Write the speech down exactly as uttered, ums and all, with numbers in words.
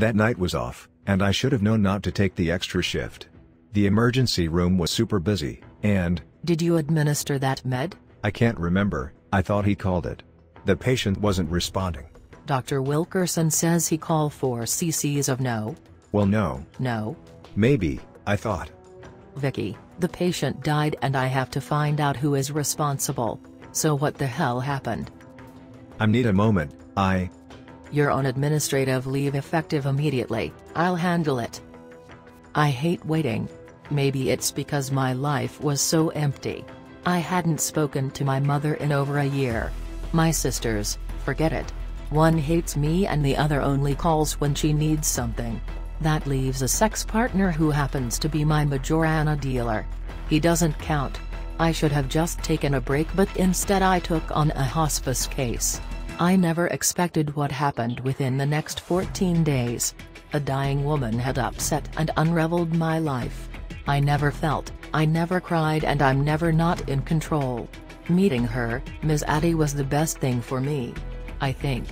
That night was off, and I should have known not to take the extra shift. The emergency room was super busy, and... Did you administer that med? I can't remember, I thought he called it. The patient wasn't responding. Doctor Wilkerson says he called for C C's of no. Well, no. No. Maybe, I thought. Vicky, the patient died and I have to find out who is responsible. So what the hell happened? I need a moment, I... You're on administrative leave effective immediately, I'll handle it. I hate waiting. Maybe it's because my life was so empty. I hadn't spoken to my mother in over a year. My sisters, forget it. One hates me and the other only calls when she needs something. That leaves a sex partner who happens to be my marijuana dealer. He doesn't count. I should have just taken a break, but instead I took on a hospice case. I never expected what happened within the next fourteen days. A dying woman had upset and unraveled my life. I never felt, I never cried, and I'm never not in control. Meeting her, Miz Addie, was the best thing for me, I think.